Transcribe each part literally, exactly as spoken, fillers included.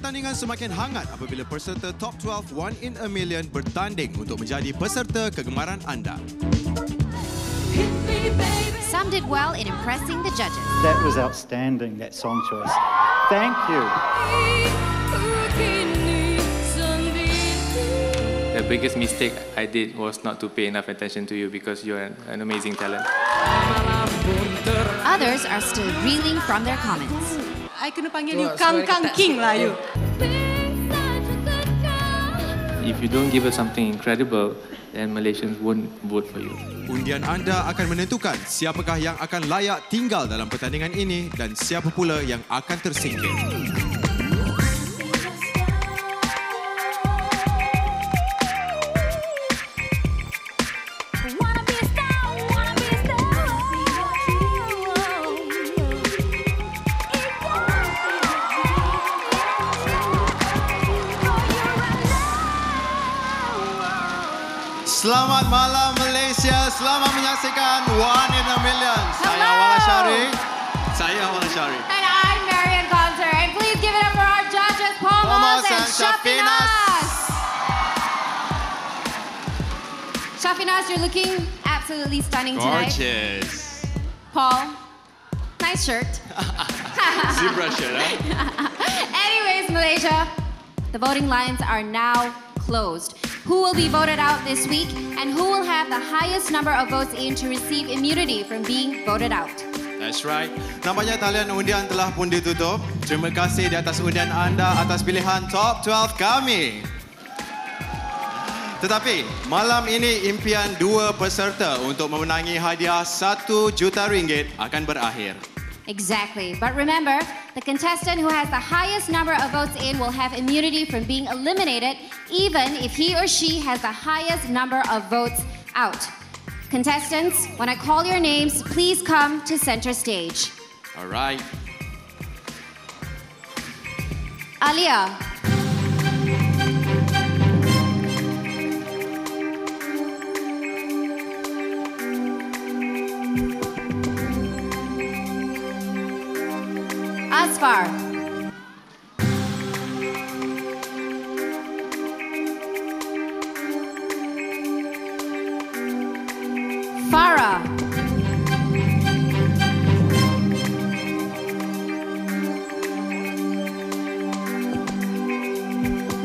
Pertandingan semakin hangat apabila peserta Top twelve One In A Million bertanding untuk menjadi peserta kegemaran anda. Some did well in impressing the judges. That was outstanding, that song choice. Thank you. The biggest mistake I did was not to pay enough attention to you because you're an, an amazing talent. Others are still reeling from their comments. I kena panggil you Kang Kang King lah you. If you don't give us something incredible, then Malaysians won't vote for you. Undian anda akan menentukan siapakah yang akan layak tinggal dalam pertandingan ini dan siapa pula yang akan tersingkir. Selamat malam Malaysia, selamat menyaksikan One in a Million. Hello. Saya Awal Ashaari. Saya Awal Ashaari. And I'm Marion Caunter. And please give it up for our judges, Paul Moss and, and Syafinaz. Syafinaz, you're looking absolutely stunning tonight. Gorgeous. Paul, nice shirt. Zebra shirt, huh? Anyways, Malaysia, the voting lines are now closed. Who will be voted out this week and who will have the highest number of votes in to receive immunity from being voted out. That's right. Nampaknya talian undian telah pun ditutup. Terima kasih di atas undian anda atas pilihan Top twelve kami. Tetapi malam ini impian dua peserta untuk memenangi hadiah satu juta ringgit akan berakhir. Exactly. But remember, the contestant who has the highest number of votes in will have immunity from being eliminated, even if he or she has the highest number of votes out. Contestants, when I call your names, please come to center stage. All right. Alia. Asfar. Farah.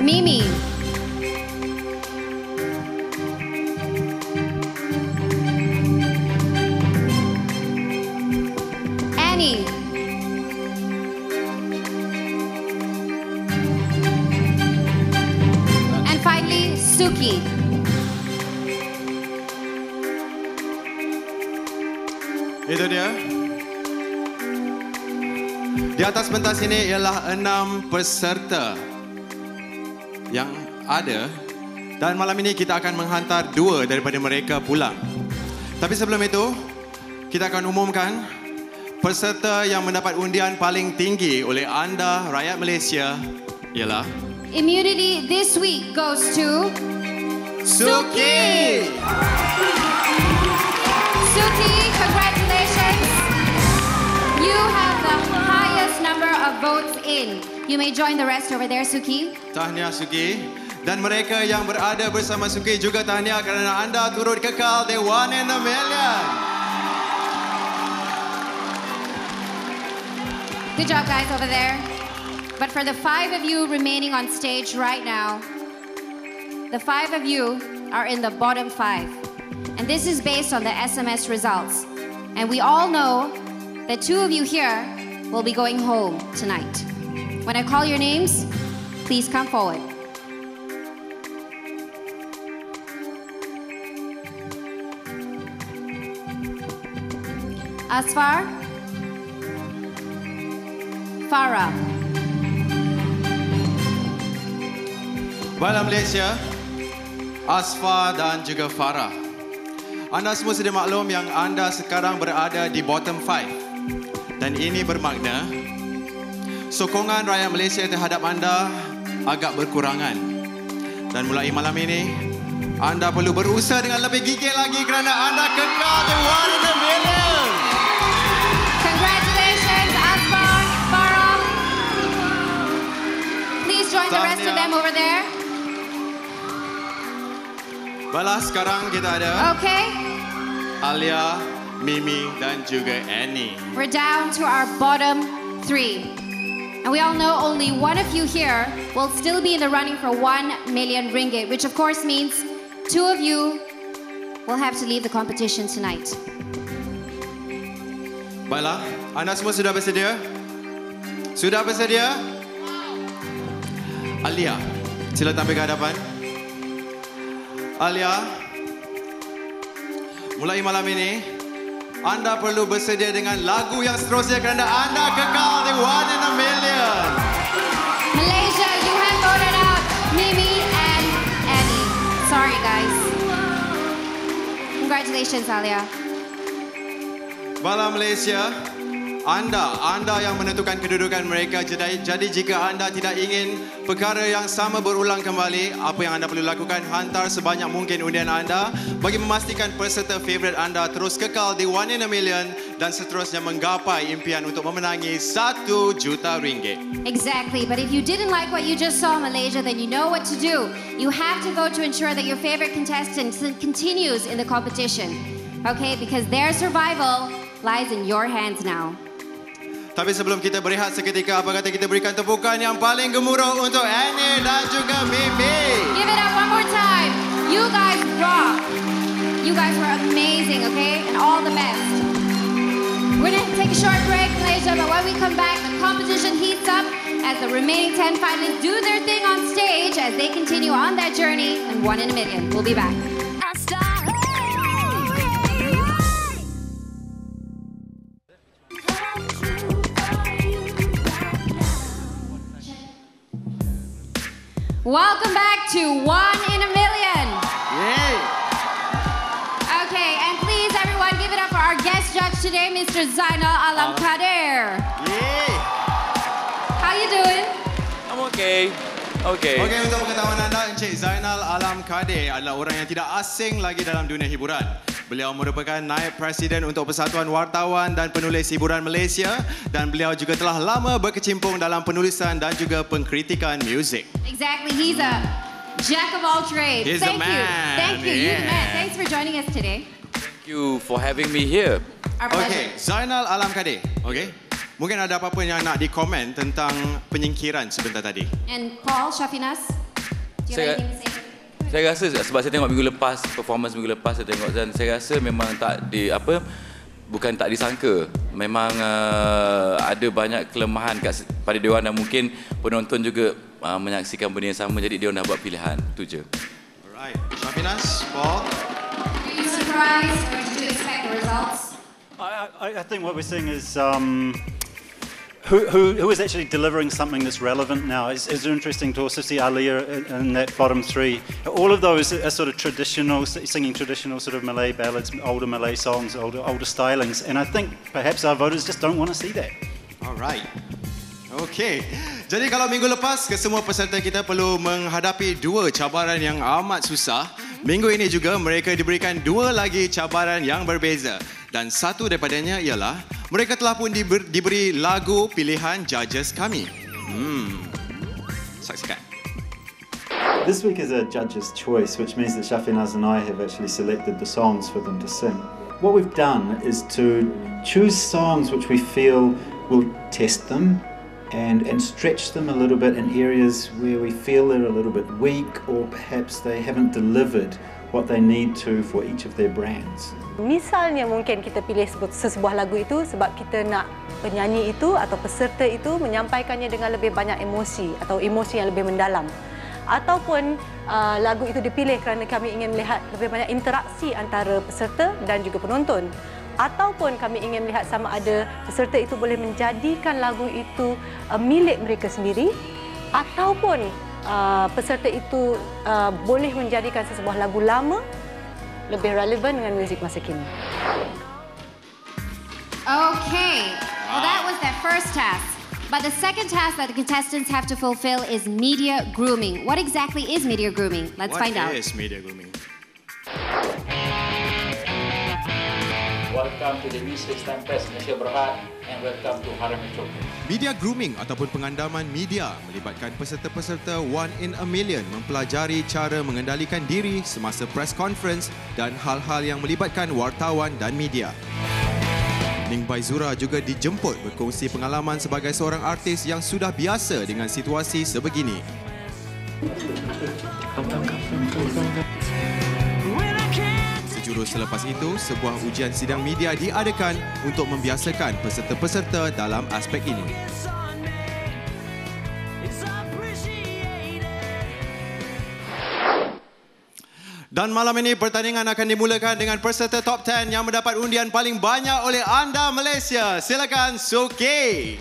Mimi. Annie. Suki. Itu dia. Di atas pentas ini ialah enam peserta yang ada dan malam ini kita akan menghantar dua daripada mereka pulang. Tapi sebelum itu, kita akan umumkan peserta yang mendapat undian paling tinggi oleh anda rakyat Malaysia ialah immunity this week goes to Suki! Suki, congratulations! You have the highest number of votes in. You may join the rest over there, Suki. Tahniah, Suki. Dan mereka yang berada bersama Suki juga tahniah kerana anda turut kekal The One in a Million. Good job, guys, over there. But for the five of you remaining on stage right now, the five of you are in the bottom five. And this is based on the S M S results. And we all know that two of you here will be going home tonight. When I call your names, please come forward. Asfar, Farah. Baiklah Malaysia, Asfar dan juga Farah. Anda semua sedia maklum yang anda sekarang berada di bottom five. Dan ini bermakna sokongan rakyat Malaysia terhadap anda agak berkurangan. Dan mulai malam ini, anda perlu berusaha dengan lebih gigih lagi kerana anda kekal The One in a Million. Congratulations Asfar, Farah. find the rest of them over there? Bala, sekarang kita ada okay. Alia, Mimi, dan juga Annie. We're down to our bottom three. And we all know only one of you here will still be in the running for one million ringgit, which of course means two of you will have to leave the competition tonight. Baiklah, anda semua sudah bersedia? Sudah bersedia? Alia, sila tampil ke hadapan. Alia, mulai malam ini, anda perlu bersedia dengan lagu yang seterusnya kerana anda kekal di One In A Million. Malaysia, you have voted out Mimi and Annie. Sorry, guys. Congratulations, Alia. Bala Malaysia, anda, anda yang menentukan kedudukan mereka. Jadi, jadi jika anda tidak ingin perkara yang sama berulang kembali, apa yang anda perlu lakukan, hantar sebanyak mungkin undian anda bagi memastikan peserta favorit anda terus kekal di One In A Million dan seterusnya menggapai impian untuk memenangi satu juta ringgit. Exactly, but if you didn't like what you just saw, Malaysia, then you know what to do. You have to vote to ensure that your favourite contestant continues in the competition. Okay, because their survival lies in your hands now. Tapi sebelum kita berehat seketika, apa kata kita berikan tepukan yang paling gemuruh untuk Annie dan juga Mimi. Give it up one more time. You guys rock. You guys were amazing, okay? And all the best. We're going to take a short break, Malaysia, but when we come back, the competition heats up as the remaining ten finalists do their thing on stage as they continue on that journey in One In A Million. We'll be back. Welcome back to One In A Million. Yay! Okay, and please everyone give it up for our guest judge today, Mister Zainal Alam Kadir. Yay! How you doing? I'm okay. Okay. Okay, untuk pengetahuan anda, Encik Zainal Alam Kadir adalah orang yang tidak asing lagi dalam dunia hiburan. Beliau merupakan naib presiden untuk Persatuan Wartawan dan Penulis Hiburan Malaysia dan beliau juga telah lama berkecimpung dalam penulisan dan juga pengkritikan muzik. Exactly, he's a jack of all trades. He's Thank a man. You. Thank you, yeah. You're the man. Thanks for joining us today. Thank you for having me here. Our pleasure. Okay, Zainal Alam Kadir. Okay. Mungkin ada apa-apa yang nak dikomen tentang penyingkiran sebentar tadi. And Paul, Syafinaz, do you have anything to say? Saya rasa sebab saya tengok minggu lepas performance minggu lepas saya tengok dan saya rasa memang tak di apa bukan tak disangka memang uh, ada banyak kelemahan kat, pada dewan dan mungkin penonton juga uh, menyaksikan benda yang sama jadi dia dah buat pilihan tu je. Alright, Syafinaz, Paul. Were you surprised or did you expect the results? I, I, I think what we're seeing is um, Who, who, who is actually delivering something that's relevant now? It's, it's interesting to also see Alia in, in that bottom three. All of those are sort of traditional, singing traditional sort of Malay ballads, older Malay songs, older, older stylings. And I think perhaps our voters just don't want to see that. All right. Okay, jadi kalau minggu lepas kesemua peserta kita perlu menghadapi dua cabaran yang amat susah, minggu ini juga mereka diberikan dua lagi cabaran yang berbeza dan satu daripadanya ialah mereka telah pun diber, diberi lagu pilihan judges kami. Hmm, saksikan. This week is a judge's choice, which means that Syafinaz and I have actually selected the songs for them to sing. What we've done is to choose songs which we feel will test them. And, and stretch them a little bit in areas where we feel they're a little bit weak or perhaps they haven't delivered what they need to for each of their brands. Misalnya mungkin kita pilih sesebuah lagu itu sebab kita nak penyanyi itu atau peserta itu menyampaikannya dengan lebih banyak emosi atau emosi yang lebih mendalam. Ataupun uh, lagu itu dipilih kerana kami ingin melihat lebih banyak interaksi antara peserta dan juga penonton. Ataupun kami ingin melihat sama ada peserta itu boleh menjadikan lagu itu uh, milik mereka sendiri ataupun uh, peserta itu uh, boleh menjadikan sesebuah lagu lama lebih relevan dengan muzik masa kini. Okay, well that was their first task. But the second task that the contestants have to fulfill is media grooming. What exactly is media grooming? Let's what find out. What is media grooming? Welcome to the Miss Pentas Malaysia Berhad. and welcome to Haram Metropolis. Media grooming ataupun pengandaman media melibatkan peserta-peserta One in a Million mempelajari cara mengendalikan diri semasa press conference dan hal-hal yang melibatkan wartawan dan media. Ning Baizura juga dijemput berkongsi pengalaman sebagai seorang artis yang sudah biasa dengan situasi sebegini. Sejurus selepas itu, sebuah ujian sidang media diadakan untuk membiasakan peserta-peserta dalam aspek ini. Dan malam ini pertandingan akan dimulakan dengan peserta top sepuluh yang mendapat undian paling banyak oleh anda Malaysia. Silakan Suki.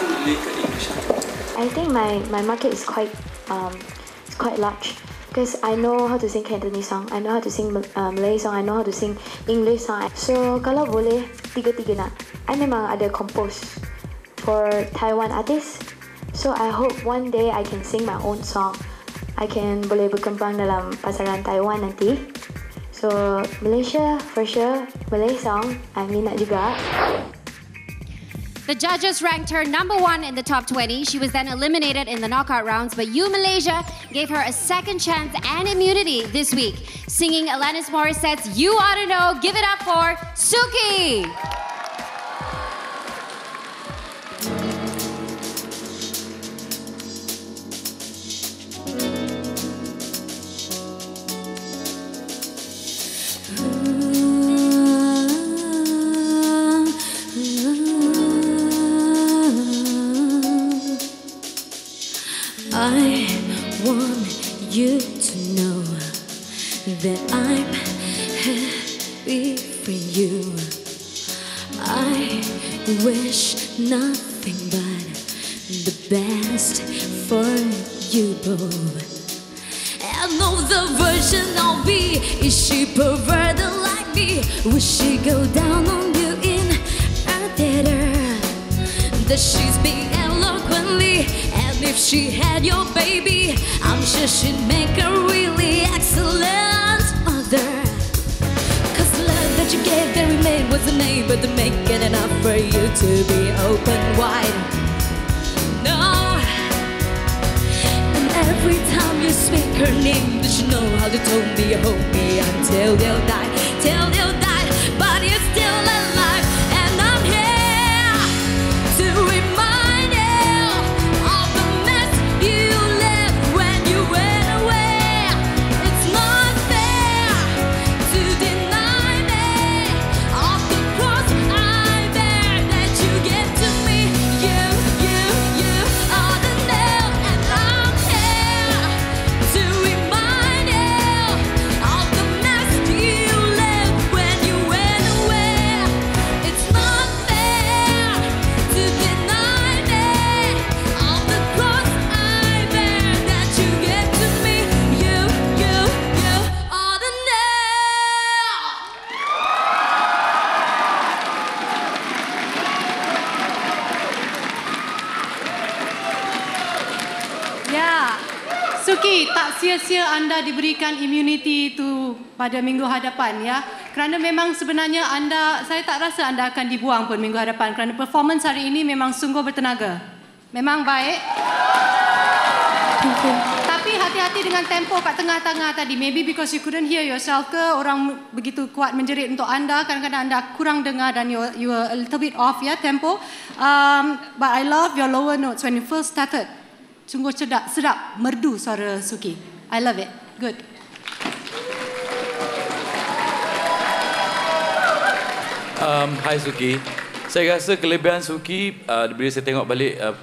I think my my market is quite um it's quite large because I know how to sing Cantonese song, I know how to sing uh, Malay song, I know how to sing English song. So kalau boleh tiga-tiga nak. I memang ada compose for Taiwan artists. So I hope one day I can sing my own song. I can boleh berkembang dalam pasaran Taiwan nanti. So, Malaysia for sure, Malay song, I minat juga. The judges ranked her number one in the top twenty. She was then eliminated in the knockout rounds, but You Malaysia gave her a second chance and immunity this week. Singing Alanis Morissette's You Oughta Know, give it up for Suki! I want you to know that I'm happy for you. I wish nothing but the best for you both. I know the version of me, is she perverted like me? Will she go down on you in a theater? That she's being eloquently, and if she had your baby, I'm sure she'd make a really excellent mother. Cause love that you gave every maid wasn't able to make it enough for you to be open wide. No. And every time you speak her name, did you know how to tell me, hold me until they'll die, till they'll die, but you're still alive. Sia-sia anda diberikan immunity itu pada minggu hadapan ya. Kerana memang sebenarnya anda, saya tak rasa anda akan dibuang pun minggu hadapan kerana performance hari ini memang sungguh bertenaga. Memang baik. Tapi hati-hati dengan tempo kat tengah-tengah tadi. Maybe because you couldn't hear yourself ke, orang begitu kuat menjerit untuk anda, kadang-kadang anda kurang dengar dan you, you were a little bit off ya tempo. Um, but I love your lower notes when you first started. Sungguh sedap, sedap, merdu suara Suki. I love it. Good. Um, hi Suki. Saya rasa kelebihan Suki, uh, bila saya tengok balik uh,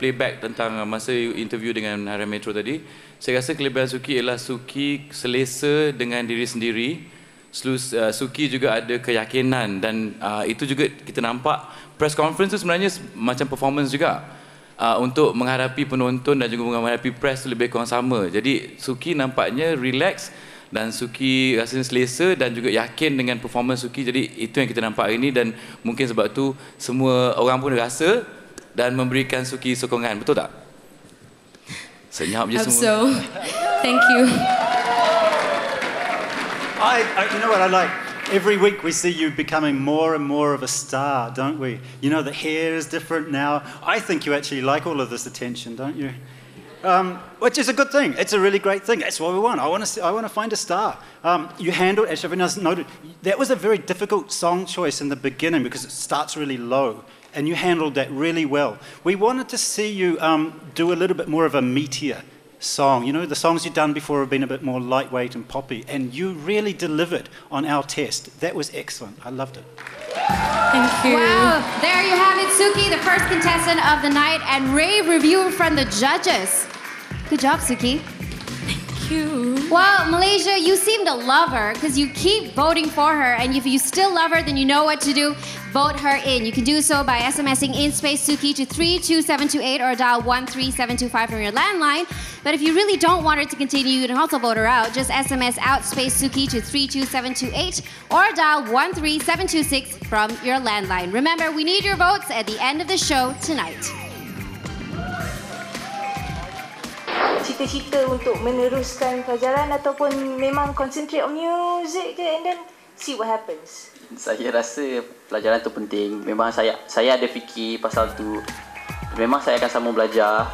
playback tentang masa interview dengan Harian Metro tadi, saya rasa kelebihan Suki ialah Suki selesa dengan diri sendiri. Suki juga ada keyakinan dan uh, itu juga kita nampak press conference tu sebenarnya macam performance juga. Uh, untuk menghadapi penonton dan juga menghadapi press lebih kurang sama. Jadi Suki nampaknya relax dan Suki rasanya selesa dan juga yakin dengan performance Suki. Jadi itu yang kita nampak hari ini dan mungkin sebab tu semua orang pun rasa dan memberikan Suki sokongan. Betul tak? Senyap je semua. So. Thank you. I, I, you know what I like? Every week we see you becoming more and more of a star, don't we? You know, the hair is different now. I think you actually like all of this attention, don't you? Um, which is a good thing. It's a really great thing. That's what we want. I want to see, I want to find a star. Um, you handled, as Syafinaz noted, that was a very difficult song choice in the beginning because it starts really low. And you handled that really well. We wanted to see you um, do a little bit more of a meteor song. You know, the songs you've done before have been a bit more lightweight and poppy, and you really delivered on our test. That was excellent. I loved it. Thank you. Wow, there you have it, Suki, the first contestant of the night and rave review from the judges. Good job, Suki. Thank you. Well, Malaysia, you seem to love her because you keep voting for her, and if you still love her, then you know what to do. Vote her in. You can do so by SMSing in space Suki to three two seven two eight or dial one three seven two five from your landline. But if you really don't want her to continue, you can also vote her out. Just S M S out space Suki to three two seven two eight or dial one three seven two six from your landline. Remember, we need your votes at the end of the show tonight. Cita-cita untuk meneruskan pelajaran ataupun memang concentrate on music je and then see what happens. Saya rasa pelajaran tu penting. Memang saya saya ada fikir pasal tu. Memang saya akan sambung belajar.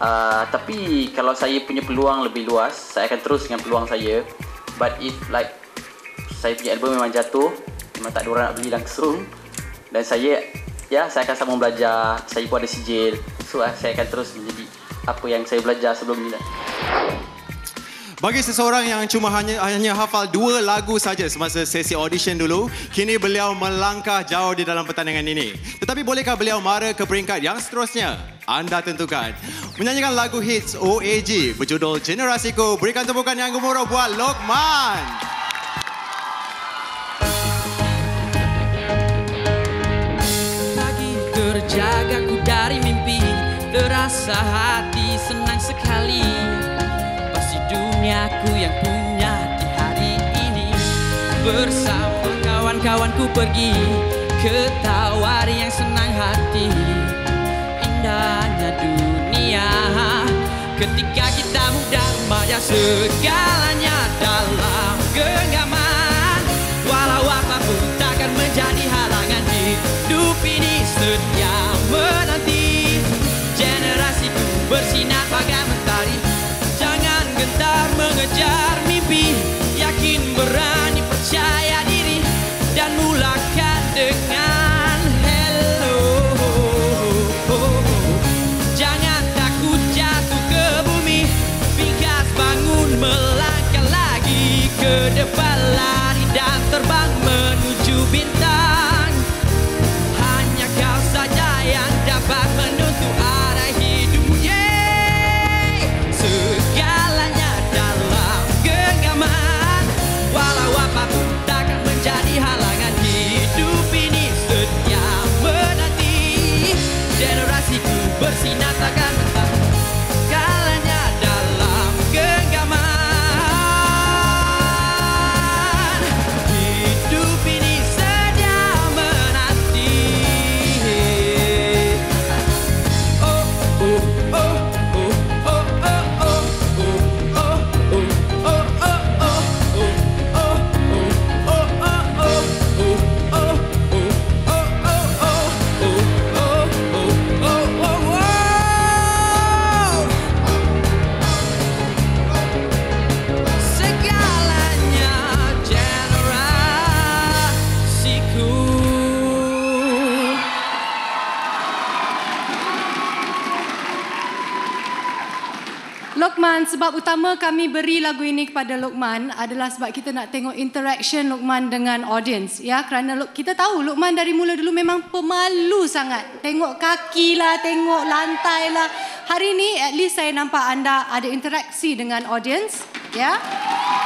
Uh, tapi kalau saya punya peluang lebih luas, saya akan terus dengan peluang saya. But if like saya punya album memang jatuh, memang tak ada orang nak beli langsung, dan saya ya saya akan sambung belajar. Saya pun ada sijil. So uh, saya akan terus menjadi apa yang saya belajar sebelum ni lah. Bagi seseorang yang cuma hanya hanya hafal dua lagu saja semasa sesi audition dulu, kini beliau melangkah jauh di dalam pertandingan ini. Tetapi bolehkah beliau mara ke peringkat yang seterusnya? Anda tentukan. Menyanyikan lagu hits O A G berjudul Generasiku. Berikan tepukan yang gemuruh buat Lokman. Pagi terjagaku dari mimpi, terasa hati senang sekali. Duniaku yang punya di hari ini, bersama kawan-kawanku pergi ke tawari yang senang hati. Indahnya dunia ketika kita muda, maya segalanya dalam genggaman. Walau apapun takkan menjadi halangan, hidup ini setia menanti. Generasiku bersinar bagai mentari, gentar mengejar mimpi, yakin, berani, percaya diri, dan mulakan dengan hello. Jangan takut jatuh ke bumi, bingkas bangun melangkah lagi ke depan, lari dan terbang menuju bintang. Hanya kau saja yang dapat menentukan arah hidupmu. Segalanya dalam genggaman, walau apapun takkan menjadi halangan, hidup ini setia menanti. Generasiku bersinar takkan mentah, segalanya dalam genggaman, hidup ini setia menanti. Oh oh oh Lokman, sebab utama kami beri lagu ini kepada Lokman adalah sebab kita nak tengok interaction Lokman dengan audience, ya, kerana kita tahu Lokman dari mula dulu memang pemalu sangat. Tengok kaki lah, tengok lantai lah. Hari ini at least saya nampak anda ada interaksi dengan audience, ya.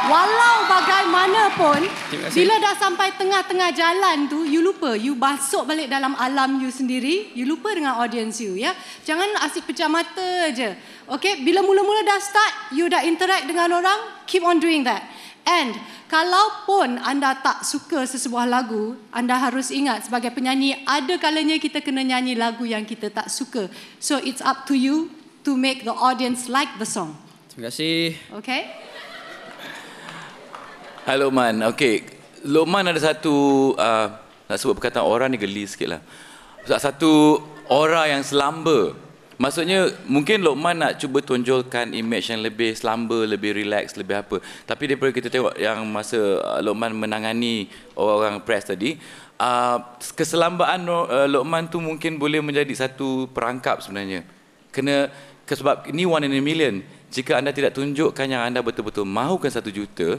Walau bagaimanapun, bila dah sampai tengah-tengah jalan tu, you lupa, you masuk balik dalam alam you sendiri, you lupa dengan audience you, ya. Jangan asyik pejam mata je. Okay, bila mula-mula dah start, you dah interact dengan orang, keep on doing that. And kalaupun anda tak suka sesebuah lagu, anda harus ingat sebagai penyanyi, ada kalanya kita kena nyanyi lagu yang kita tak suka. So it's up to you to make the audience like the song. Terima kasih. Okay. Hello man. Okay. Lokman ada satu, uh, nak sebut perkataan orang ni geli sikit lah. Satu aura yang selamba. Maksudnya mungkin Lokman nak cuba tonjolkan image yang lebih selamba, lebih relax, lebih apa. Tapi daripada kita tengok yang masa Lokman menangani orang-orang press tadi, uh, keselambaan uh, Lokman tu mungkin boleh menjadi satu perangkap sebenarnya. Kena, sebab ini one in a million. Jika anda tidak tunjukkan yang anda betul-betul mahukan satu juta,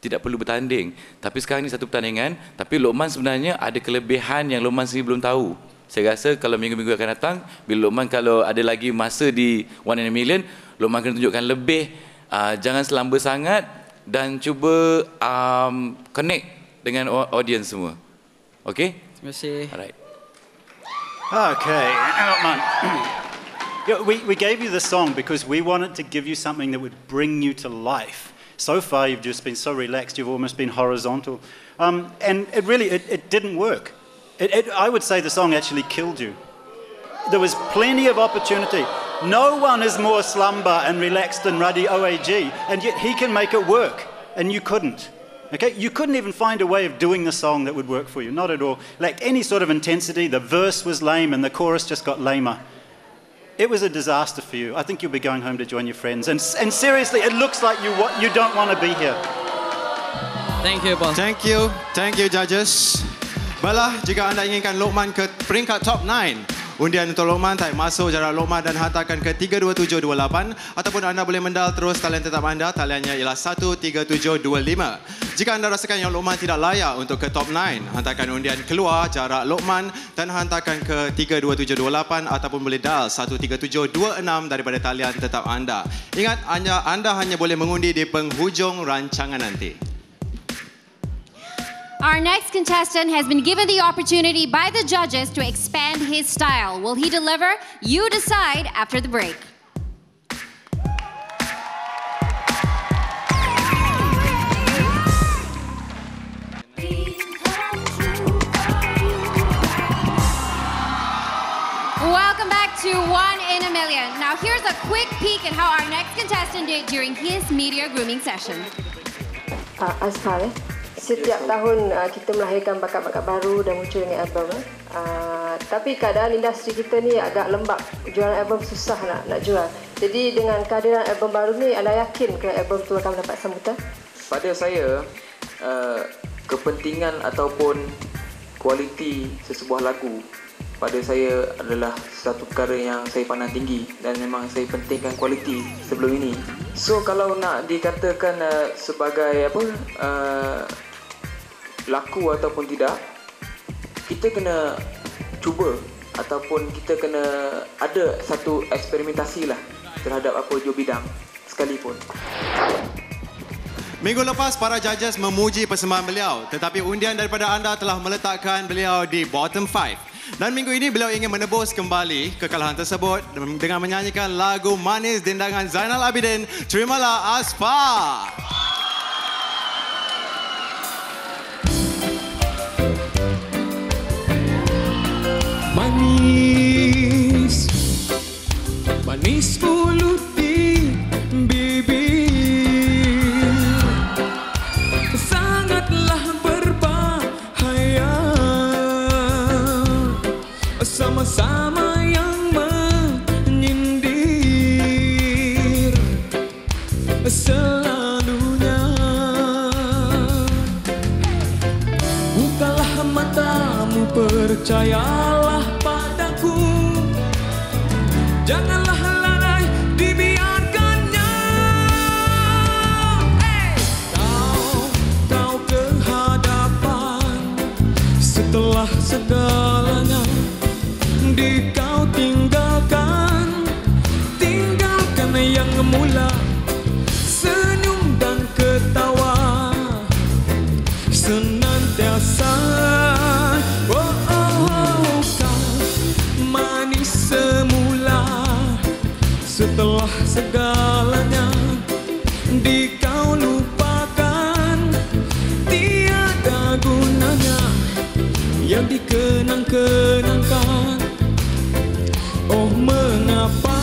tidak perlu bertanding. Tapi sekarang ni satu pertandingan, tapi Lokman sebenarnya ada kelebihan yang Lokman sendiri belum tahu. Saya rasa kalau minggu-minggu akan datang, bila Lokman kalau ada lagi masa di One in a Million, Lokman kena tunjukkan lebih, uh, jangan selamba sangat dan cuba um, connect dengan audience semua. Okay? Terima kasih. Alright. Okay, Lokman. Yeah, we we gave you the song because we wanted to give you something that would bring you to life. So far, you've just been so relaxed. You've almost been horizontal, um, and it really it, it didn't work. It, it, I would say the song actually killed you. There was plenty of opportunity. No one is more slumber and relaxed than Ruddy O A G, and yet he can make it work, and you couldn't. Okay? You couldn't even find a way of doing the song that would work for you. Not at all. Lacked any sort of intensity. The verse was lame, and the chorus just got lamer. It was a disaster for you. I think you'll be going home to join your friends. And, and seriously, it looks like you, you don't want to be here. Thank you, Paul. Thank you. Thank you, judges. Baiklah, jika anda inginkan Lokman ke peringkat top sembilan, undian untuk Lokman, tarik masuk jarak Lokman dan hantarkan ke tiga dua tujuh dua lapan ataupun anda boleh mendal terus talian tetap anda, taliannya ialah satu tiga tujuh dua lima. Jika anda rasakan yang Lokman tidak layak untuk ke top sembilan, hantarkan undian keluar jarak Lokman dan hantarkan ke tiga dua tujuh dua lapan ataupun boleh dal satu tiga tujuh dua enam daripada talian tetap anda. Ingat, anda, anda hanya boleh mengundi di penghujung rancangan nanti. Our next contestant has been given the opportunity by the judges to expand his style. Will he deliver? You decide after the break. Welcome back to One in a Million. Now here's a quick peek at how our next contestant did during his media grooming session. Uh, I'm sorry. Setiap tahun uh, kita melahirkan bakat-bakat baru dan muncul dengan album. Uh, tapi keadaan industri kita ni agak lembab. Jualan album susah nak nak jual. Jadi dengan kehadiran album baru ni, anda yakin ke album tu akan mendapat sambutan? Pada saya, uh, kepentingan ataupun kualiti sesebuah lagu pada saya adalah satu perkara yang saya pandang tinggi dan memang saya pentingkan kualiti sebelum ini. So kalau nak dikatakan uh, sebagai apa, uh, laku ataupun tidak, kita kena cuba ataupun kita kena ada satu eksperimentasi lah terhadap apa jua bidang sekalipun. Minggu lepas, para judges memuji persembahan beliau, tetapi undian daripada anda telah meletakkan beliau di bottom lima. Dan minggu ini beliau ingin menebus kembali kekalahan tersebut dengan menyanyikan lagu manis dendangan Zainal Abidin, Terimalah Aspar. Manis, manis mulut di bibir, sangatlah berbahaya, sama-sama yang menyindir selalunya. Bukalah matamu, percayalah. Janganlah lalai dibiarkannya. Hey! Kau, kau ke hadapan setelah segalanya di kau tinggalkan. Tinggalkan yang mula senyum dan ketawa senantiasa. Oh, oh, oh. Kau manis semula setelah segalanya di kau lupakan. Tiada gunanya yang dikenang-kenangkan. Oh mengapa.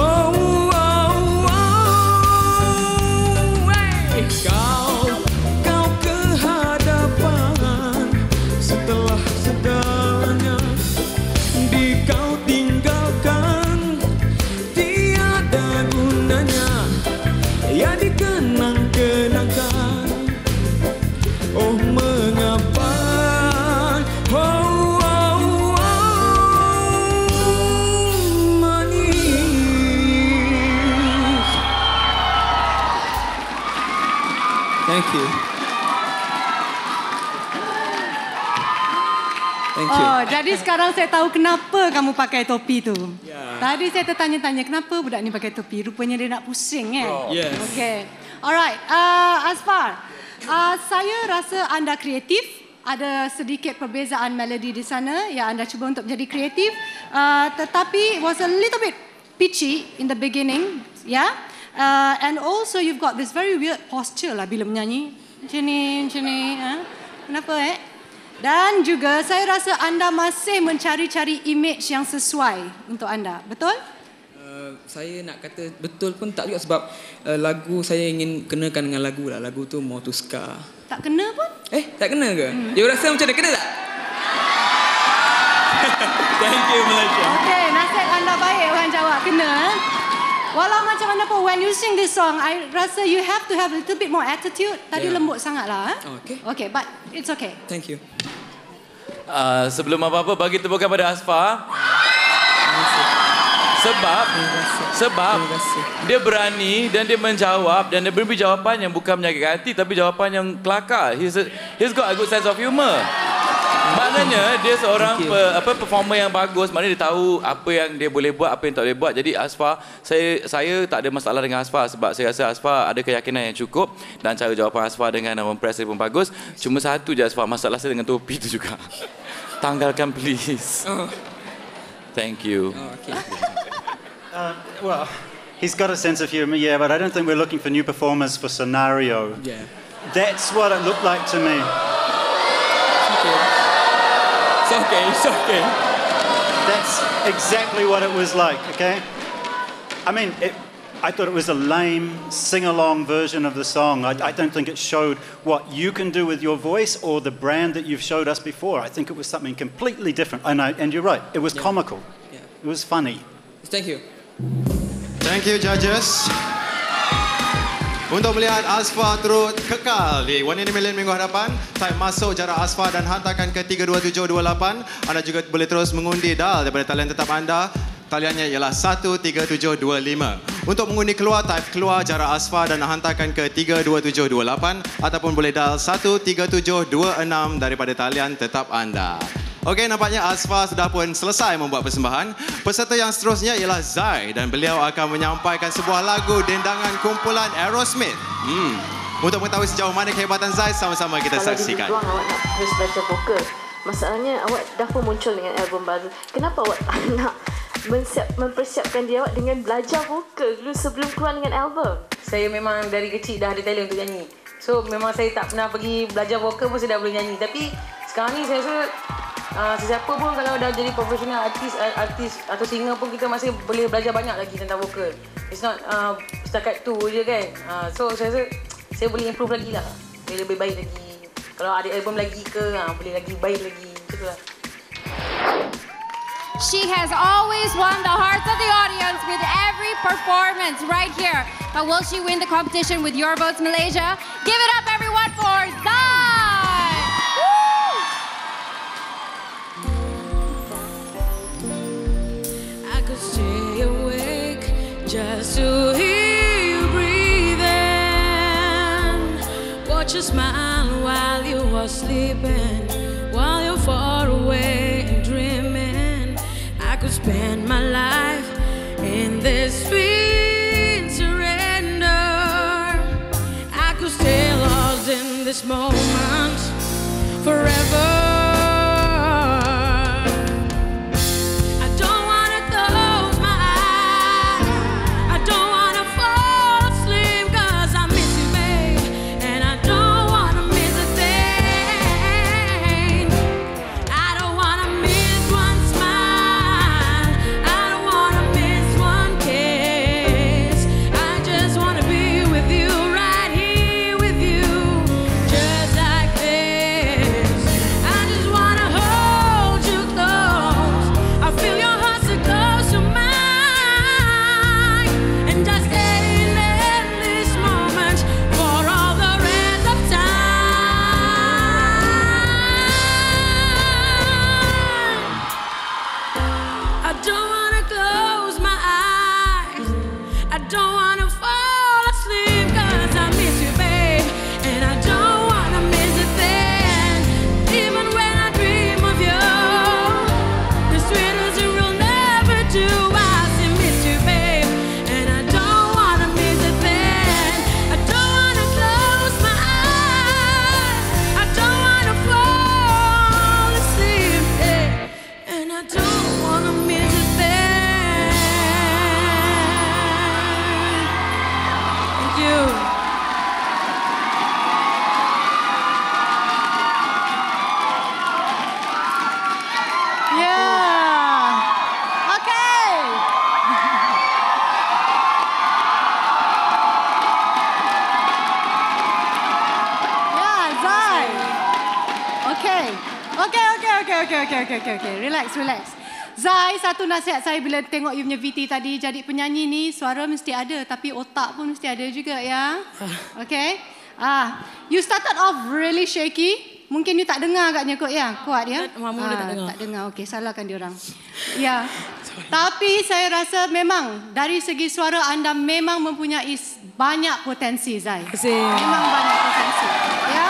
Oh, oh, oh. Hey. Kau, kau ke Thank you. Thank you. Oh, jadi sekarang saya tahu kenapa kamu pakai topi tu. Yeah. Tadi saya tertanya-tanya kenapa budak ni pakai topi. Rupanya dia nak pusing, kan? Oh. Yes. Okay. Alright, uh, Asfar. Uh, saya rasa anda kreatif. Ada sedikit perbezaan melodi di sana yang anda cuba untuk jadi kreatif, uh, tetapi was a little bit pitchy in the beginning, yeah. Uh, and also you've got this very weird posture lah bila menyanyi, macam ni, macam ni, huh? Kenapa eh? Dan juga saya rasa anda masih mencari-cari image yang sesuai untuk anda, betul? Uh, saya nak kata betul pun tak juga sebab uh, lagu saya ingin kenakan dengan lagu lah, lagu tu More to Scar. Tak kena pun? Eh, tak kena ke? Hmm. You rasa macam mana? Kena tak? Thank you, Malaysia. Okay, nasihat anda baik orang jawab. Kena. Walau macam mana pun, when you sing this song, I rasa you have to have a little bit more attitude. Tadi yeah. lembut sangat lah. Oh, okay. Okay, but it's okay. Thank you. Uh, sebelum apa-apa, bagi tepukan pada Asfar. Sebab sebab dia berani dan dia menjawab dan dia beri jawapan yang bukan menyakitkan hati tapi jawapan yang kelakar. He's a, he's got a good sense of humour. Maknanya dia seorang pe, apa performer yang bagus. Maknanya dia tahu apa yang dia boleh buat, apa yang tak boleh buat. Jadi Asfar, saya saya tak ada masalah dengan Asfar sebab saya rasa Asfar ada keyakinan yang cukup dan cara jawapan Asfar dengan mempress pun bagus. Cuma satu je Asfar, masalah saya dengan topi tu juga. Tanggalkan please. Thank you. Oh, okay. Uh, well, he's got a sense of humour, yeah, but I don't think we're looking for new performers for scenario. Yeah. That's what it looked like to me. It's okay. It's okay, it's okay. That's exactly what it was like, okay? I mean, it, I thought it was a lame, sing-along version of the song. I, I don't think it showed what you can do with your voice or the brand that you've showed us before. I think it was something completely different. And, I, and you're right, it was yeah. comical. Yeah. It was funny. Thank you. Thank you, judges. Untuk melihat Asfar terus kekal di One In A Million minggu hadapan, time masuk jarak Asfar dan hantarkan ke tiga dua tujuh dua lapan. Anda juga boleh terus mengundi dal daripada talian tetap anda. Taliannya ialah satu tiga tujuh dua lima. Untuk mengundi keluar, type keluar jarak Asfar dan hantarkan ke tiga dua tujuh dua lapan ataupun boleh dal satu tiga tujuh dua enam daripada talian tetap anda. Okey, nampaknya Asfar sudah pun selesai membuat persembahan. Peserta yang seterusnya ialah Zai dan beliau akan menyampaikan sebuah lagu dendangan kumpulan Aerosmith. Hmm. Untuk mengetahui sejauh mana kehebatan Zai, sama-sama kita Kalau saksikan. Kalau awak nak terus baca vokal, masalahnya awak dah pun muncul dengan album baru. Kenapa awak tak nak mempersiapkan dia awak dengan belajar vokal dulu sebelum keluar dengan album? Saya memang dari kecil dah ada talent untuk nyanyi. So, memang saya tak pernah pergi belajar vokal pun saya dah boleh nyanyi. Tapi sekarang ni saya rasa Uh, sesiapa pun kalau dah jadi profesional artis, artis atau singer pun kita masih boleh belajar banyak lagi tentang vokal. It's not uh, setakat tu je kan. Uh, so saya rasa saya boleh improve lagi lah. Boleh lebih baik lagi. Kalau ada album lagi ke, uh, boleh lagi baik lagi. Itulah. She has always won the hearts of the audience with every performance right here. But will she win the competition with your votes, Malaysia? Give it up everyone for Zai! Stay awake just to hear you breathing. Watch you smile while you are sleeping, while you're far away and dreaming. I could spend my life in this sweet surrender. I could stay lost in this moment forever. I don't wanna fall asleep, cause I miss you, babe. And I okay, okay, okay, okay, okay, okay. Relax, relax. Zai, satu nasihat saya bila tengok you punya V T tadi, jadi penyanyi ni suara mesti ada tapi otak pun mesti ada juga ya. Okay. Ah, you started off really shaky. Mungkin you tak dengar agaknya kot ya, kuat ya. Mama ah, tak dengar. Tak dengar. Okey, salahkan diorang. Ya. Tapi saya rasa memang dari segi suara anda memang mempunyai banyak potensi Zai. Memang banyak potensi. Ya.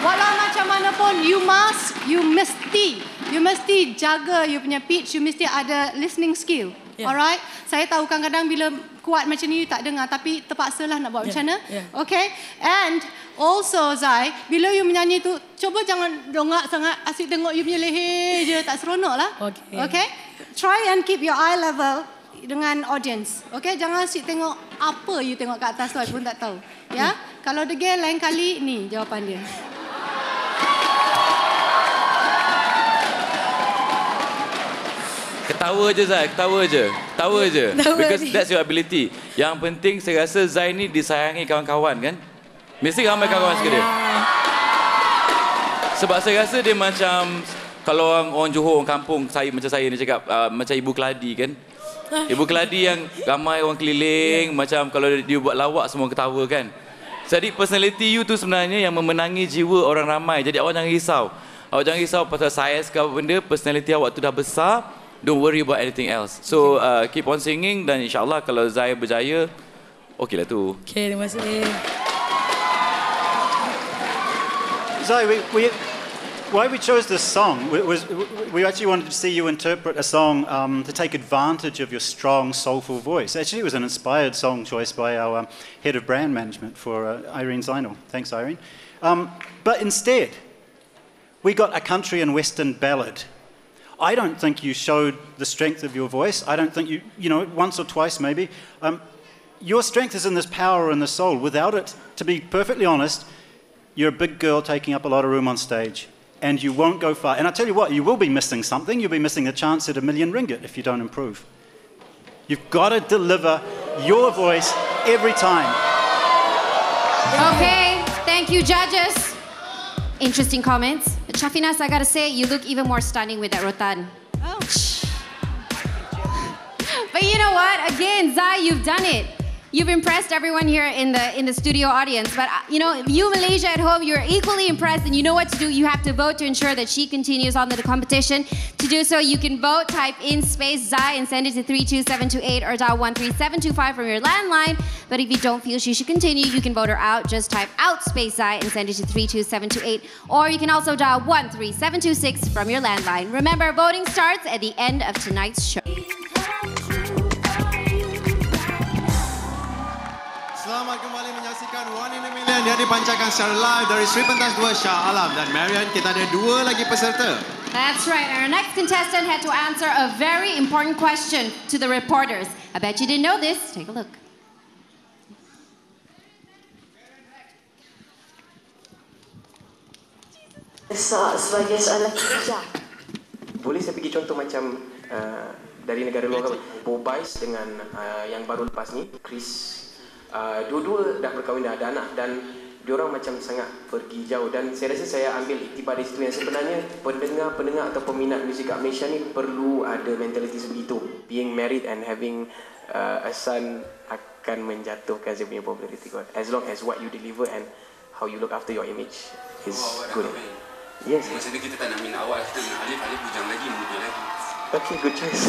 Walau macam mana pun you must, you mesti You mesti jaga you punya pitch, you mesti ada listening skill. Yeah. Alright? Saya tahu kadang-kadang bila kuat macam ni you tak dengar tapi terpaksalah nak buat yeah. macam mana. Yeah. Okay? And also Zai, bila you menyanyi tu cuba jangan dongak sangat, asyik tengok you punya leher je, tak seronoklah. Okay. Okay? Try and keep your eye level dengan audience. Okay? Jangan asyik tengok apa you tengok kat atas tu I pun tak tahu. Ya? Yeah? Mm. Kalau degil lain kali ni jawapan dia. Ketawa je Zai, ketawa je. Ketawa je. Because that's your ability. Yang penting saya rasa Zai ni disayangi kawan-kawan kan? Mesti ramai kawan-kawan suka dia. Sebab saya rasa dia macam, kalau orang, orang Johor, orang kampung, saya macam saya ni cakap, uh, macam Ibu Keladi kan? Ibu Keladi yang ramai orang keliling, yeah. macam kalau dia buat lawak semua ketawa kan? Jadi personality you tu sebenarnya yang memenangi jiwa orang ramai. Jadi awak jangan risau. Awak jangan risau pasal saiz ke apa benda, personality awak tu dah besar. Don't worry about anything else. So uh, keep on singing dan insyaAllah kalau Zai berjaya, okeylah tu. Okay, terima kasih. Zai, we, we, why we chose this song was we actually wanted to see you interpret a song um, to take advantage of your strong, soulful voice. Actually, it was an inspired song choice by our um, head of brand management for uh, Irene Zainal. Thanks, Irene. Um, but instead, we got a country and western ballad. I don't think you showed the strength of your voice. I don't think you, you know, once or twice maybe. Um, your strength is in this power in the soul. Without it, to be perfectly honest, you're a big girl taking up a lot of room on stage and you won't go far. And I tell you what, you will be missing something. You'll be missing a chance at a million ringgit if you don't improve. You've got to deliver your voice every time. Okay, thank you, judges. Interesting comments. Syafinaz, I gotta say, you look even more stunning with that rotan. Oh. But you know what? Again, Zai, you've done it. You've impressed everyone here in the in the studio audience. But you know, you Malaysia at home, you're equally impressed, and you know what to do. You have to vote to ensure that she continues on to the competition. To do so, you can vote, type in space Zai, and send it to three two seven two eight or dial one three seven two five from your landline. But if you don't feel she should continue, you can vote her out. Just type out space Zai and send it to three two seven two eight, or you can also dial one three seven two six from your landline. Remember, voting starts at the end of tonight's show. Selamat kembali menyaksikan One In A Million yang dipancarkan secara live dari Sri Pentas dua Shah Alam dan Marion. Kita ada dua lagi peserta. That's right. Our next contestant had to answer a very important question to the reporters. I bet you didn't know this. Take a look. Besar sebagai seorang lelaki. Boleh saya bagi contoh macam uh, dari negara luar, Bobais dengan uh, yang baru lepas ni, Chris. Uh, dua-dua dah berkahwin, dah ada anak dan diorang macam sangat pergi jauh dan saya rasa saya ambil iktibar dari situ yang sebenarnya pendengar-pendengar atau peminat muzik kat Malaysia ni perlu ada mentaliti sebegitu. Being married and having uh, a son akan menjatuhkan saya punya popularity kot. As long as what you deliver and how you look after your image is oh, good. Yes. Maksudnya kita tak nak min awal, kita min Alif, Alif bujang lagi, muda lagi. Okay, good choice.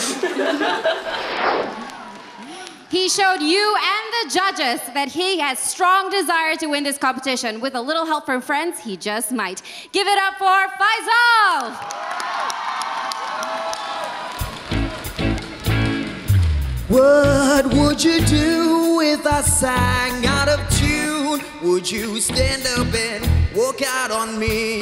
He showed you and the judges that he has strong desire to win this competition. With a little help from friends, he just might. Give it up for Faisal! What would you do if I sang out of tune? Would you stand up and walk out on me?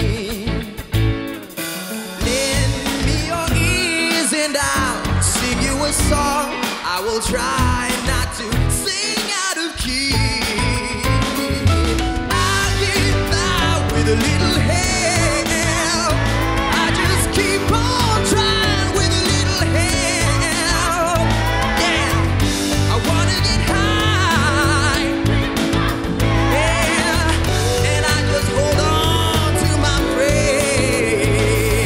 Lend me your ears and I'll sing you a song. I will try not to sing out of key. I'll get by with a little help. I just keep on trying with a little help. Yeah, I wanna get high. Yeah, and I just hold on to my praise.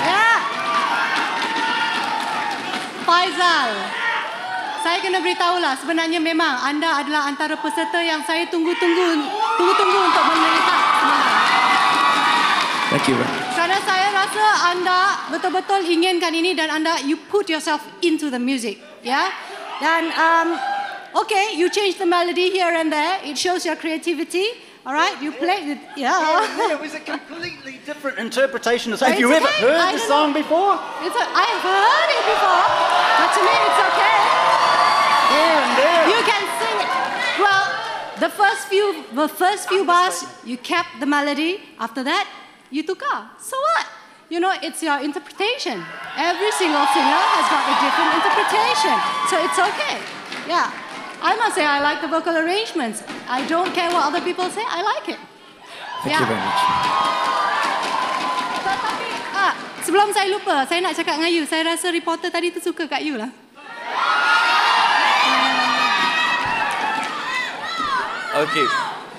Yeah. Faizal, saya kena beritahulah sebenarnya memang anda adalah antara peserta yang saya tunggu-tunggu tunggu-tunggu untuk menerima. Thank you. Kerana saya rasa anda betul-betul inginkan ini dan anda you put yourself into the music, yeah. Dan um, okay, you change the melody here and there. It shows your creativity. All right, you played it. Yeah. Yeah, it was a completely different interpretation of. Have you ever heard the song before? It's a, I've heard it before, but to me it's okay. There and there. You can sing it. Well, the first few, the first few bars, you kept the melody. After that, you took out. So what? You know, it's your interpretation. Every single singer has got a different interpretation, so it's okay. Yeah. I must say I like the vocal arrangements. I don't care what other people say. I like it. Thank yeah. you very much. Tetapi, ah, sebelum saya lupa, saya nak cakap dengan you. Saya rasa reporter tadi tu suka kat you lah. Okay,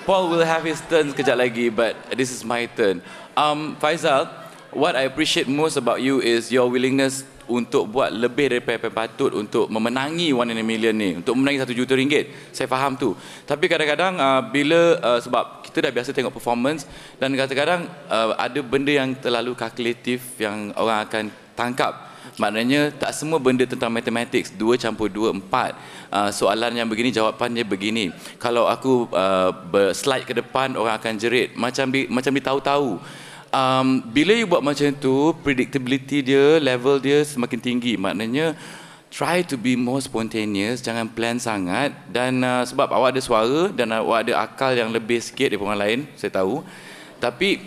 Paul will have his turn sekejap lagi, but this is my turn. Um, Faizal, what I appreciate most about you is your willingness untuk buat lebih daripada patut untuk memenangi One In A Million ni, untuk memenangi satu juta ringgit. Saya faham tu. Tapi kadang-kadang uh, bila uh, sebab kita dah biasa tengok performance dan kadang-kadang uh, ada benda yang terlalu kalkulatif yang orang akan tangkap. Maknanya tak semua benda tentang matematik, dua campur dua, empat. Uh, soalan yang begini, jawapannya begini. Kalau aku uh, berslide ke depan, orang akan jerit. Macam bi macam ditahu-tahu. Um, bila you buat macam tu, predictability dia, level dia semakin tinggi. Maknanya, try to be more spontaneous, jangan plan sangat. Dan uh, sebab awak ada suara dan awak ada akal yang lebih sikit daripada orang lain, saya tahu. Tapi,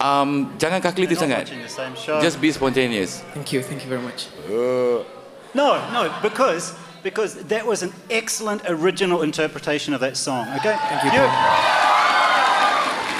um, jangan kalkulatif sangat. Sure. Just be spontaneous. Thank you, thank you very much. Uh. No, no, because because that was an excellent original interpretation of that song. Okay, thank you. you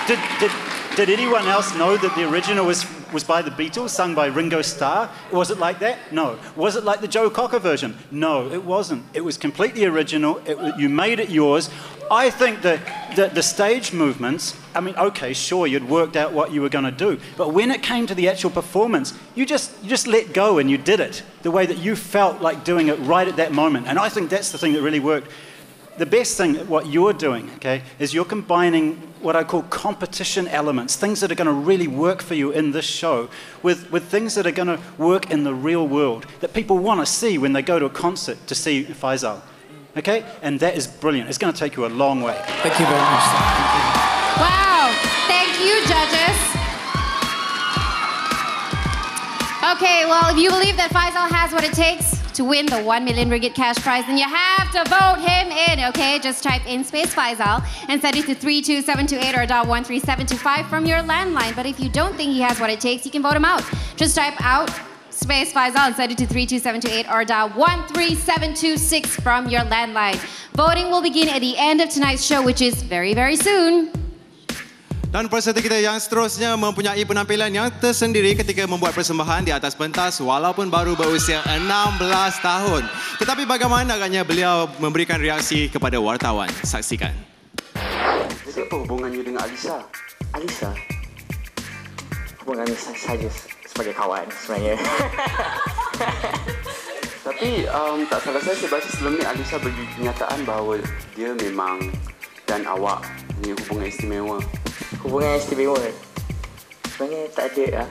did, did, Did anyone else know that the original was, was by the Beatles, sung by Ringo Starr? Was it like that? No. Was it like the Joe Cocker version? No, it wasn't. It was completely original. It, you made it yours. I think that the, the stage movements, I mean, okay, sure, you'd worked out what you were going to do. But when it came to the actual performance, you just, you just let go and you did it the way that you felt like doing it right at that moment. And I think that's the thing that really worked. The best thing, what you're doing, okay, is you're combining what I call competition elements, things that are going to really work for you in this show, with, with things that are going to work in the real world, that people want to see when they go to a concert to see Faizal, okay? And that is brilliant. It's going to take you a long way. Thank you very much. Thank you. Wow. Thank you, judges. Okay, well, if you believe that Faizal has what it takes to win the one million ringgit cash prize, then you have to vote him in, okay? Just type in space Faizal and send it to three two seven two eight or dial one three seven two five from your landline. But if you don't think he has what it takes, you can vote him out. Just type out space Faizal and send it to three two seven two eight or dial one three seven two six from your landline. Voting will begin at the end of tonight's show, which is very, very soon. Dan peserta kita yang seterusnya mempunyai penampilan yang tersendiri ketika membuat persembahan di atas pentas walaupun baru berusia enam belas tahun. Tetapi bagaimana agaknya beliau memberikan reaksi kepada wartawan? Saksikan. Jadi apa hubungan you dengan Alisa? Alisa? Hubungan saja sebagai kawan sebenarnya. Tapi um, tak salah saya, saya baca sebelum ni Alisa bagi kenyataan bahawa dia memang dan awak ni hubungan istimewa. Hubungan istimewa sebenarnya tak ada lah.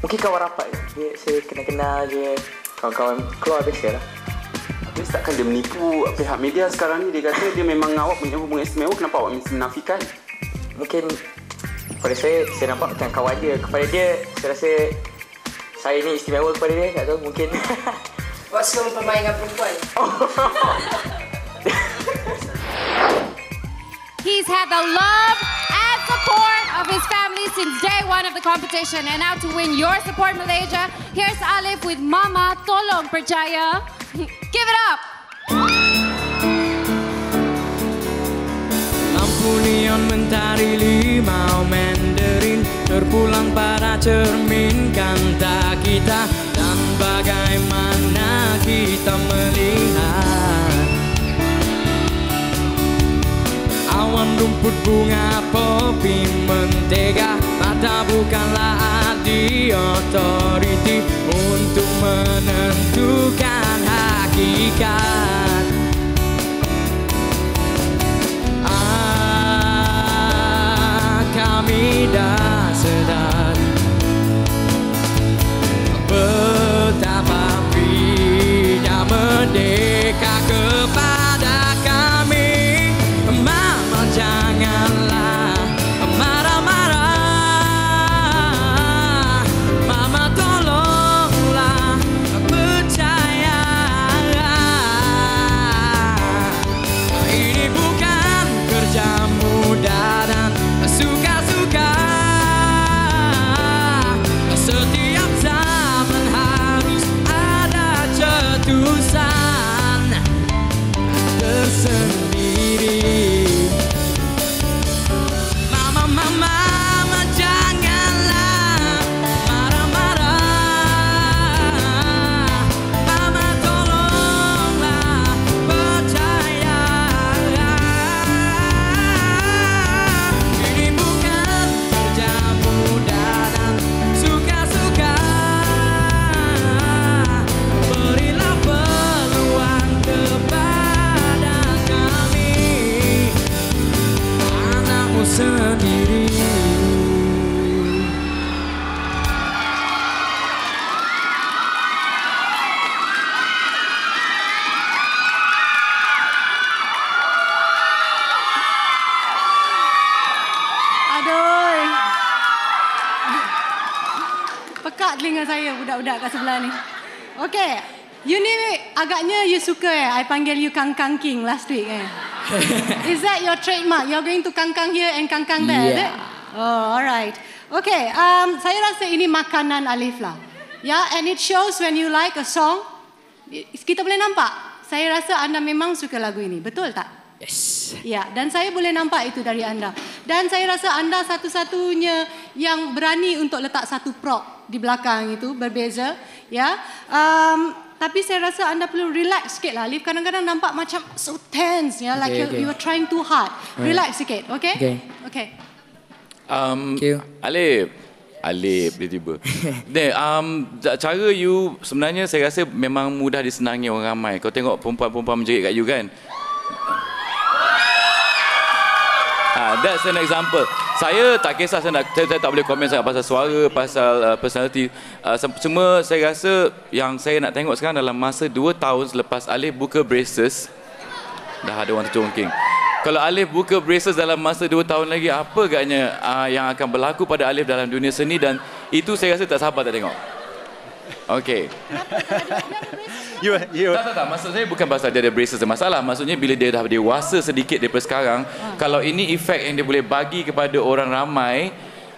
Mungkin kawan rapat je, saya kenal-kenal je, kawan-kawan keluar biasa lah. Habis takkan dia menipu pihak media sekarang ni, dia kata dia memang awak punya hubungan istimewa, kenapa awak menafikan? Mungkin pada saya, saya nampak macam kawan dia. Kepada dia, saya rasa saya ni istimewa kepada dia, tak tahu mungkin. Buat semua permainan perempuan. He's had the love and support of his family since day one of the competition. And now to win your support, Malaysia, here's Alif with Mama Tolong Percaya. Give it up. Lampu neon mentari limau Mandarin terpulang pada cermin kanta kita dan bagaimana kita melihat. Awan rumput bunga popi mentega, mata bukanlah adi di otoriti untuk menentukan hakikat. Ah, kami dah sedar betapa pinya merdeka kepada kami. Mama janganlah budak-budak kat sebelah ni. Okay. You ni agaknya you suka eh. I panggil you Kangkang King last week eh. Is that your trademark? You're going to Kangkang here and Kangkang there, yeah. Is it? Oh, alright. Okay. Um, saya rasa ini makanan Alif lah. Yeah, and it shows when you like a song. Kita boleh nampak. Saya rasa anda memang suka lagu ini. Betul tak? Yes. Ya, yeah, dan saya boleh nampak itu dari anda. Dan saya rasa anda satu-satunya yang berani untuk letak satu prop di belakang itu berbeza, ya. Um, tapi saya rasa anda perlu relax sikit lah. Alif kadang-kadang nampak macam so tense, ya, okay, like okay. You were trying too hard. Relax sikit, okay? Okay. Okay. Um, Alif, Alif tiba-tiba. Deh, um, cara you sebenarnya saya rasa memang mudah disenangi orang ramai. Kau tengok perempuan-perempuan menjerit kat you kan? Ah, that's an example. Saya tak kisah, saya, nak, saya, saya tak boleh komen sangat pasal suara, pasal uh, personality. Uh, cuma saya rasa yang saya nak tengok sekarang dalam masa dua tahun selepas Alif buka braces. Dah ada orang tercongking. Kalau Alif buka braces dalam masa dua tahun lagi, apa agaknya uh, yang akan berlaku pada Alif dalam dunia seni, dan itu saya rasa tak sabar tak tengok. Okay. You, you. Tak, tak, tak. Maksud saya bukan pasal dia ada braces masalah. Maksudnya bila dia dah dewasa sedikit daripada sekarang, ah. Kalau ini efek yang dia boleh bagi kepada orang ramai,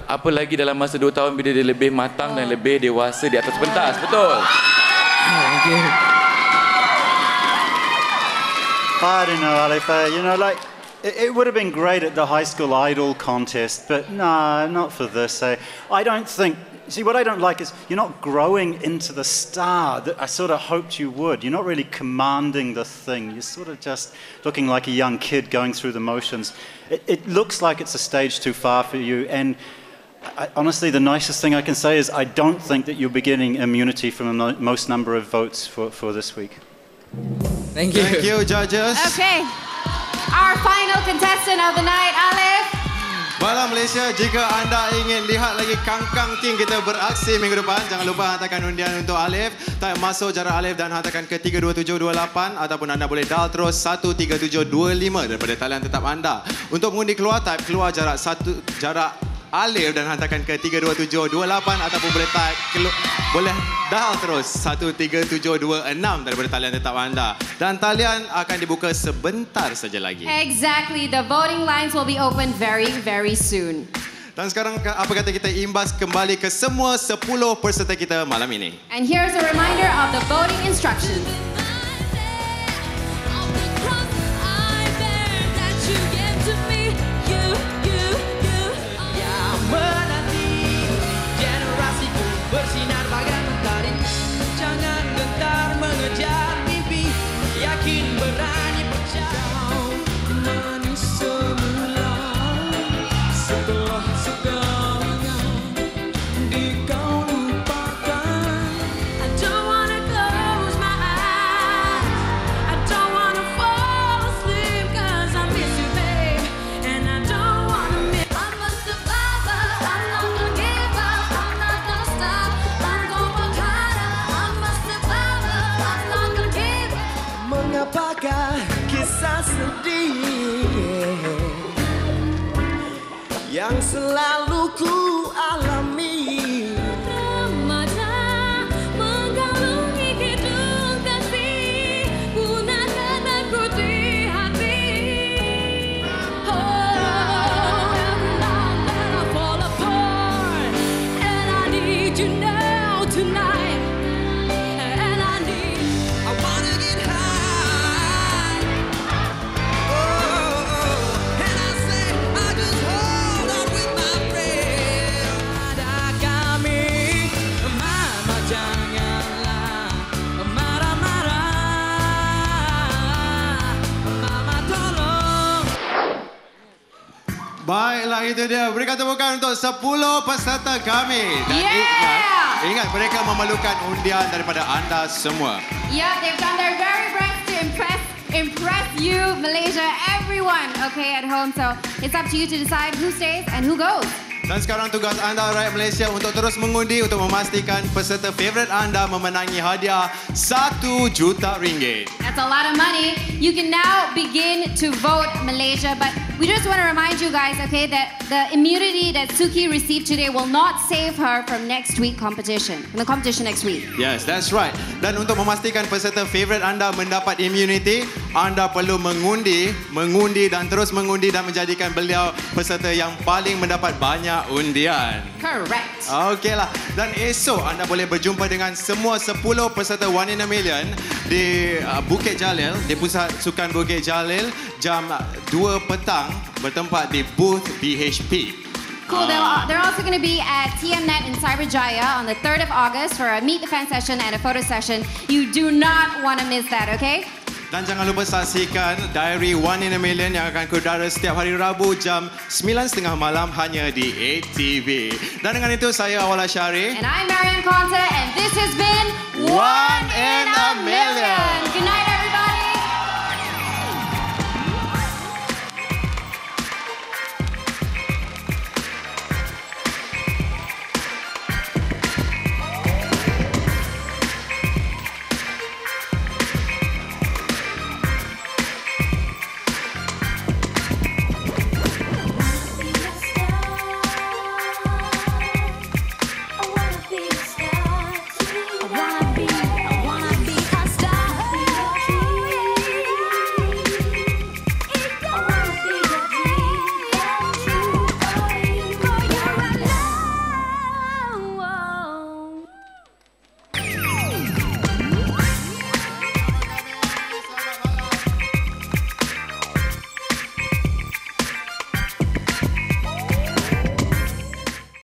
apalagi dalam masa dua tahun bila dia lebih matang, ah. Dan lebih dewasa di atas pentas, ah. Betul? Okay. I don't know, Alifa. You know, like, it, it would have been great at the High School Idol contest, but no, not for this. I, I don't think... See, what I don't like is you're not growing into the star that I sort of hoped you would. You're not really commanding the thing. You're sort of just looking like a young kid going through the motions. It, it looks like it's a stage too far for you. And I, honestly, the nicest thing I can say is I don't think that you're beginning immunity from the most number of votes for, for this week. Thank you. Thank you, judges. Okay. Our final contestant of the night, Alif. Malam Malaysia, jika anda ingin lihat lagi Kangkang King kita beraksi minggu depan, jangan lupa hantarkan undian untuk Alif. Type masuk jarak Alif dan hantarkan ke tiga dua tujuh dua lapan ataupun anda boleh dial terus satu tiga tujuh dua lima daripada talian tetap anda. Untuk mengundi keluar, type keluar jarak satu jarak Alif dan hantarkan ke tiga dua tujuh dua lapan ataupun boleh type kelu, boleh dial terus satu tiga tujuh dua enam daripada talian tetap anda. Dan talian akan dibuka sebentar saja lagi. Exactly, the voting lines will be open very very soon. Dan sekarang apa kata kita imbas kembali ke semua sepuluh peserta kita malam ini. And here's a reminder of the voting instructions. Semula setelah segala di kau. sedih yang selalu ku alami. Baiklah, itu dia. Berikan tepukan untuk sepuluh peserta kami. Dan yeah! ingat, ingat, mereka memerlukan undian daripada anda semua. Yeah, they've done their very best to impress, impress you, Malaysia, everyone, okay, at home. So it's up to you to decide who stays and who goes. Dan sekarang tugas anda, rakyat Malaysia, untuk terus mengundi untuk memastikan peserta favourite anda memenangi hadiah satu juta ringgit. That's a lot of money. You can now begin to vote, Malaysia, but we just want to remind you guys, okay, that the immunity that Suki received today will not save her from next week competition. In the competition next week. Yes, that's right. Dan untuk memastikan peserta favourite anda mendapat immunity, anda perlu mengundi, mengundi dan terus mengundi dan menjadikan beliau peserta yang paling mendapat banyak undian. Correct. Okeylah. Dan esok anda boleh berjumpa dengan semua sepuluh peserta One in a Million di Bukit Jalil, di pusat sukan Bukit Jalil, jam dua petang. Bertempat di booth B H P. Cool. Uh, they're also going to be at T M Net in Cyberjaya on the third of August for a meet the fan session and a photo session. You do not want to miss that, okay? Dan jangan lupa saksikan Diary One in a Million yang akan kudara setiap hari Rabu jam sembilan tiga puluh malam hanya di eight T V. Dan dengan itu saya Awal Ashaari. And I'm Marion Caunter and this has been